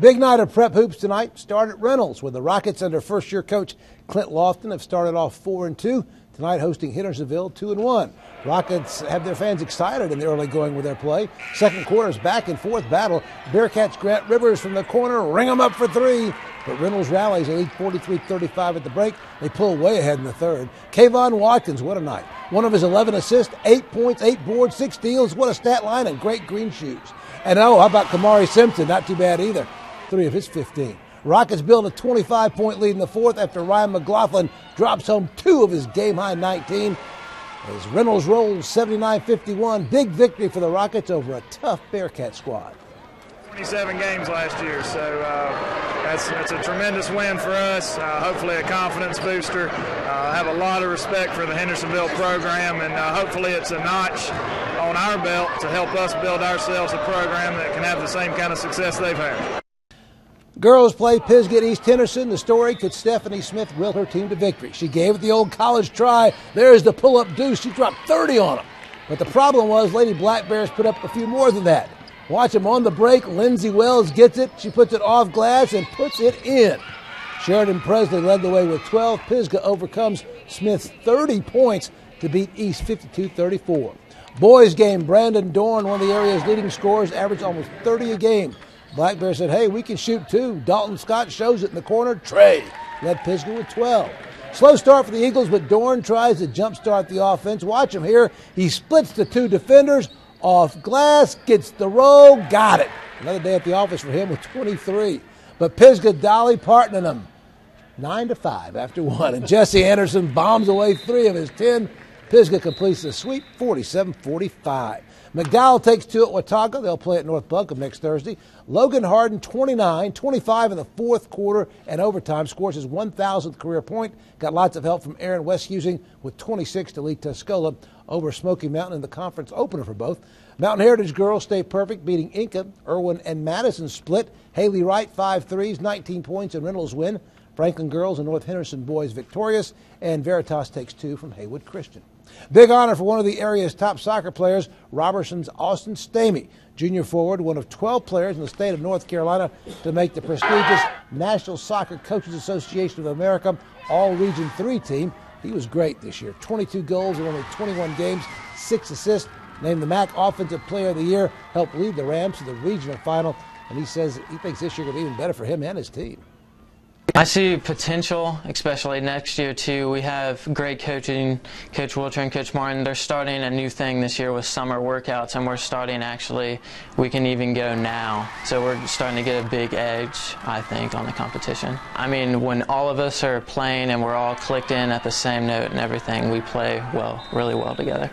Big night of prep hoops tonight. Start at Reynolds, where the Rockets under first-year coach Clint Lofton have started off 4-2. Tonight hosting Hendersonville 2-1. Rockets have their fans excited in the early going with their play. Second quarter's back and forth battle. Bearcats Grant Rivers from the corner, ring them up for three. But Reynolds rallies at 8:43:35 at the break. They pull way ahead in the third. Kayvon Watkins, what a night. One of his 11 assists, 8 points, 8 boards, 6 steals. What a stat line and great green shoes. And how about Kamari Simpson? Not too bad either. 3 of his 15. Rockets build a 25-point lead in the fourth after Ryan McLaughlin drops home 2 of his game-high 19. As Reynolds rolls 79-51, big victory for the Rockets over a tough Bearcat squad. 27 games last year, so that's a tremendous win for us. Hopefully a confidence booster. I have a lot of respect for the Hendersonville program, and hopefully it's a notch on our belt to help us build ourselves a program that can have the same kind of success they've had. Girls play Pisgah at East Henderson. The story, could Stephanie Smith will her team to victory? She gave it the old college try. There's the pull-up deuce. She dropped 30 on them. But the problem was Lady Black Bears put up a few more than that. Watch them on the break. Lindsay Wells gets it. She puts it off glass and puts it in. Sheridan Presley led the way with 12. Pisgah overcomes Smith's 30 points to beat East 52-34. Boys game, Brandon Dorn, one of the area's leading scorers, averaged almost 30 a game. Black Bear said, hey, we can shoot too. Dalton Scott shows it in the corner. Trey led Pisgah with 12. Slow start for the Eagles, but Dorn tries to jumpstart the offense. Watch him here. He splits the 2 defenders. Off glass, gets the roll, got it. Another day at the office for him with 23. But Pisgah Dolly partnering him. 9-5 after 1. And Jesse Anderson bombs away 3 of his 10. Pisgah completes the sweep, 47-45. McDowell takes 2 at Watauga. They'll play at North Buncombe next Thursday. Logan Harden, 29-25 in the fourth quarter and overtime, scores his 1,000th career point. Got lots of help from Aaron West-Husing with 26 to lead Tuscola over Smoky Mountain in the conference opener for both. Mountain Heritage girls stay perfect, beating Inca. Irwin and Madison split. Haley Wright, 5 threes, 19 points, and Reynolds win. Franklin girls and North Henderson boys victorious, and Veritas takes 2 from Haywood Christian. Big honor for one of the area's top soccer players, Robertson's Austin Stamey, junior forward, one of 12 players in the state of North Carolina to make the prestigious National Soccer Coaches Association of America All-Region 3 team. He was great this year, 22 goals in only 21 games, 6 assists, named the MAC Offensive Player of the Year, helped lead the Rams to the regional final, and he says he thinks this year could be even better for him and his team. I see potential, especially next year, too. We have great coaching, Coach Wilter and Coach Martin. They're starting a new thing this year with summer workouts, and we're starting, actually, we can even go now. So we're starting to get a big edge, I think, on the competition. I mean, when all of us are playing and we're all clicked in at the same note and everything, we play well, really well together.